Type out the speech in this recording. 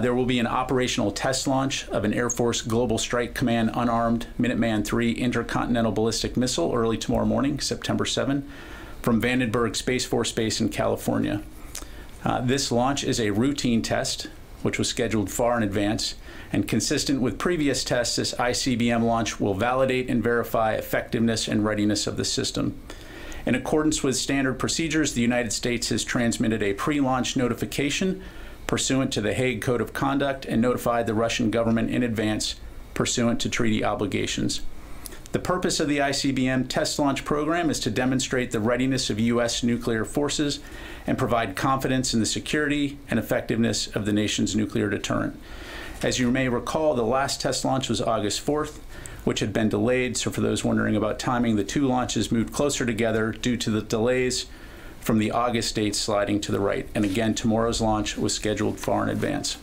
There will be an operational test launch of an Air Force Global Strike Command unarmed Minuteman III intercontinental ballistic missile early tomorrow morning, September 7, from Vandenberg Space Force Base in California. This launch is a routine test, which was scheduled far in advance, and consistent with previous tests, this ICBM launch will validate and verify effectiveness and readiness of the system. In accordance with standard procedures, the United States has transmitted a pre-launch notification pursuant to the Hague Code of Conduct and notified the Russian government in advance pursuant to treaty obligations. The purpose of the ICBM test launch program is to demonstrate the readiness of U.S. nuclear forces and provide confidence in the security and effectiveness of the nation's nuclear deterrent. As you may recall, the last test launch was August 4th, which had been delayed. So for those wondering about timing, the two launches moved closer together due to the delays from the August date sliding to the right. And again, tomorrow's launch was scheduled far in advance.